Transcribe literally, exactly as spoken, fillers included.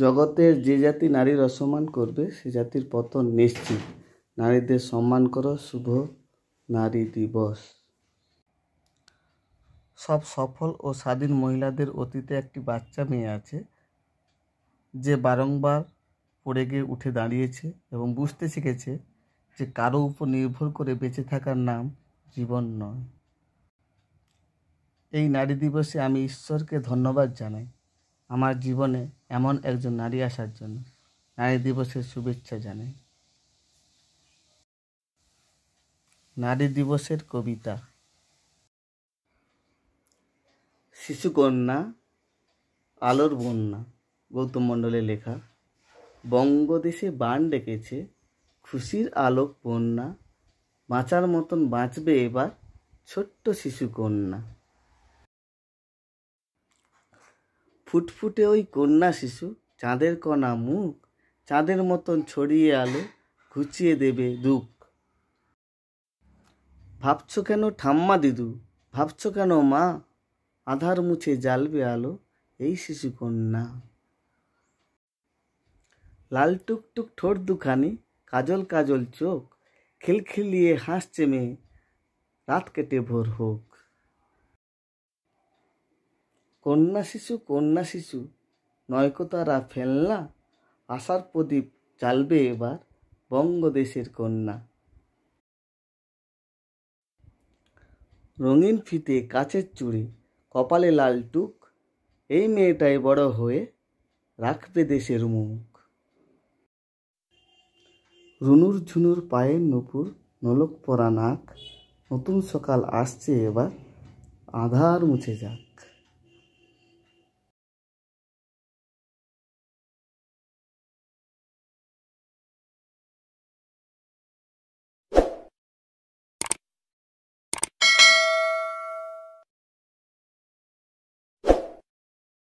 जगतेर जे जाति नारीर असम्मान करबे से जातिर पतन निश्चित। नारीदेर सम्मान करो। शुभ नारी दिवस। सब सफल और स्वाधीन महिलादेर अतीते एकटी बाच्चा मेये आछे जे बारंबार पड़े गिये उठे दाड़ियेछे एबं बुझते शिखेछे जे कारो उपर निर्भर करे बेঁচে थाकार नाम जीवन नय। एई नारी दिवसे आमी ईश्वरके धन्यवाद जानाई आमार जीवने एमन एकजन नारी आसार जन्य। नारी दिवसेर शुभेच्छा जानाई। नारी दिवसेर कविता। शिशुकन्या आलोर बन्या गौतम मंडले लेखा। बंगदेशे बान डेकेछे खुशिर आलोक बन्या बाँचार मतन बाँचबे एबार छोट्ट शिशुकन्या। फुटफुटे ओई कन्या शिशु चाँदेर कणा मुख चाँदेर मतन छड़िए आलो घुचिए देबे दुख। भाबछो केन ठाम्मा दिदू भाबछो केन मा आधार मुछे जालबे आलो एई शिशु कन्या। लाल टुकटुक ठोर दुखानी काजल काजल चोख खिलखिलिए हासछे मेये रात केटे भोर होक। कन्या शिशु कन्या शिशु नयको तारा फेलना आशार प्रदीप जालबे एबार बंगदेशेर कन्या। रंगीन फिते काचेर चूड़ी कपाले लाल टुक एई मेयेटाई बड़ो होये राखबे देशेर मुख। रुनुर झुनुर पाये नुपुर नलक परा नाक नतुन सकाल आसछे एबार आधार मुछे जाक।